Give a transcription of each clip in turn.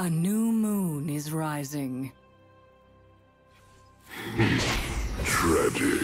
A new moon is rising. Tragic.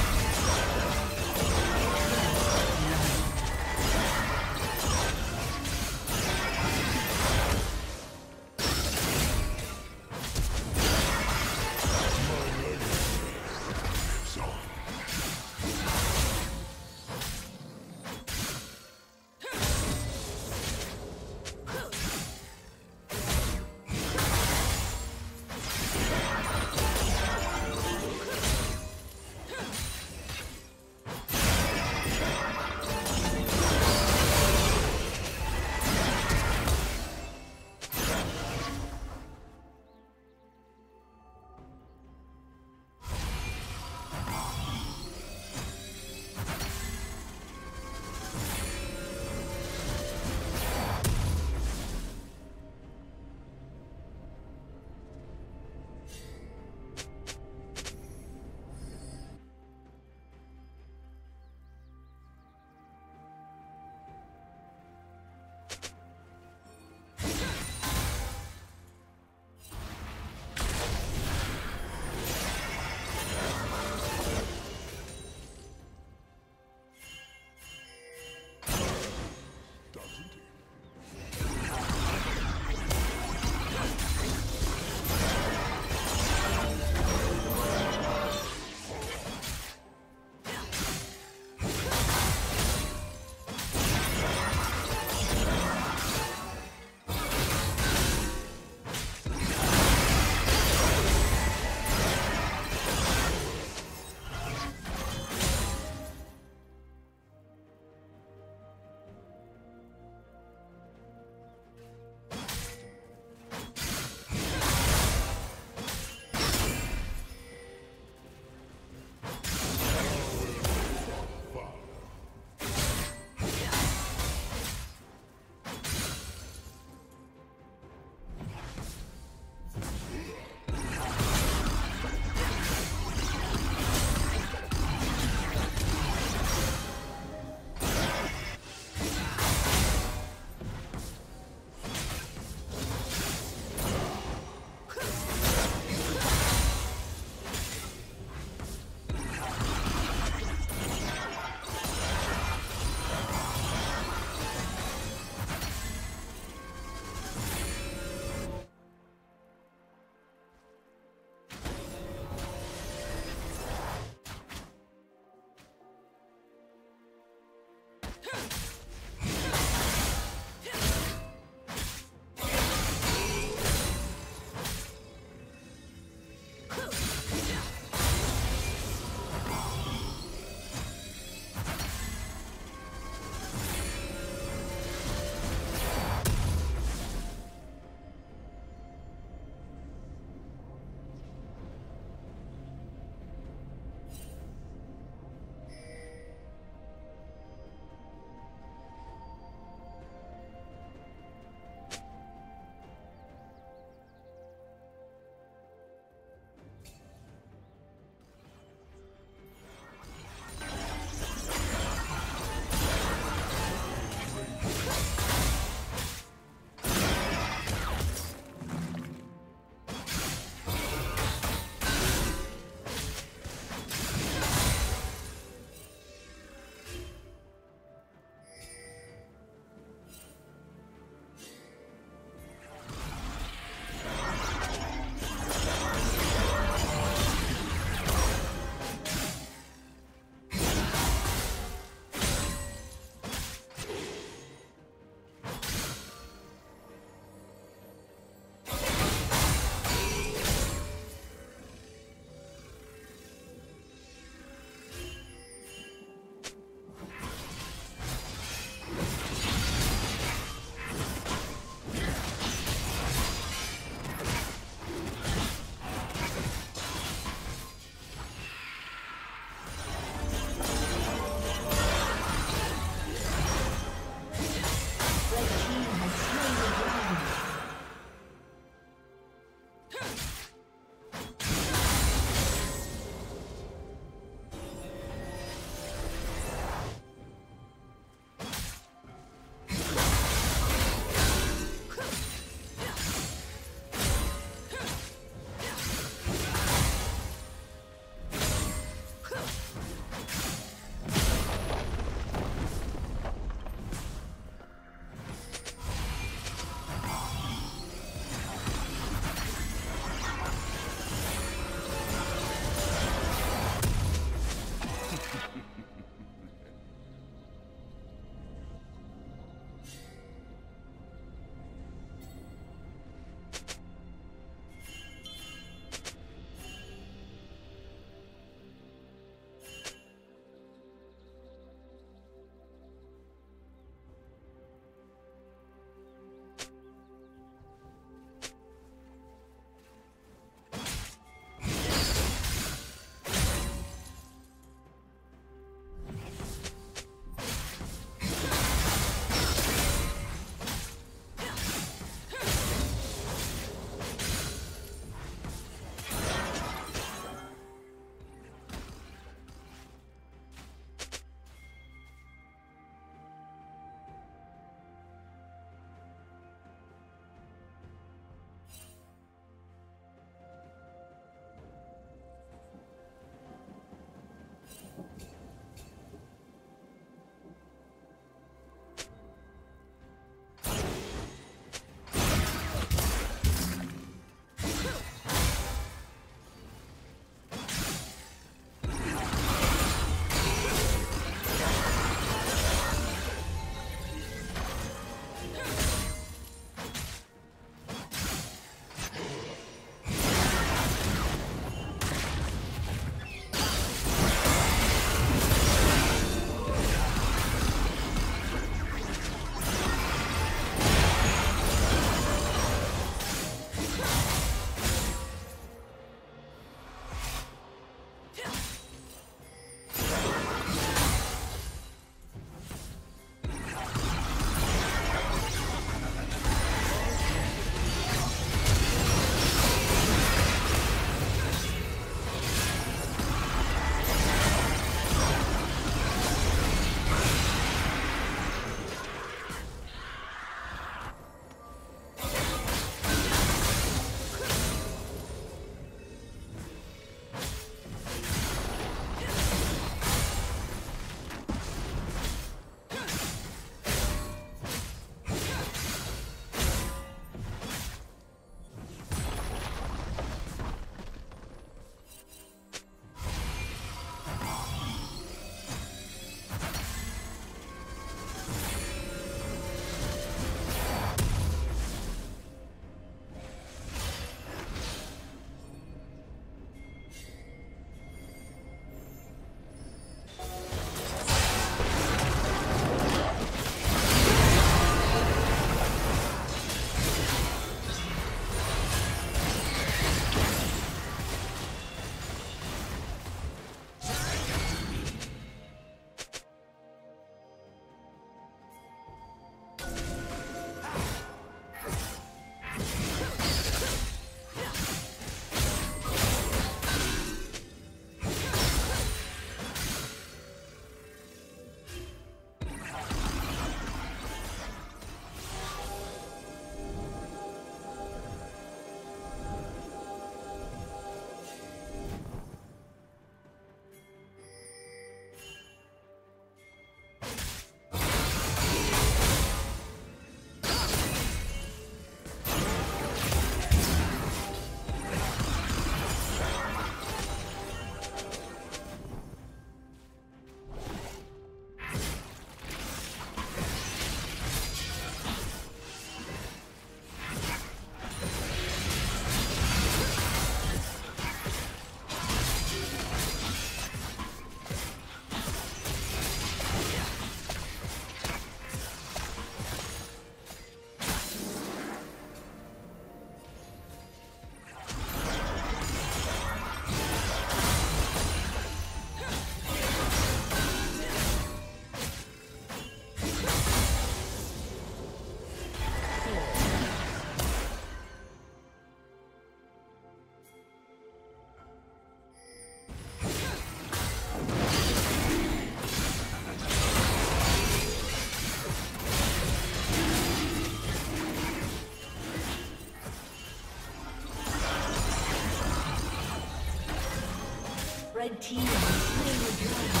Red team has slain the dragon.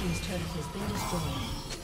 team's turret has been destroyed.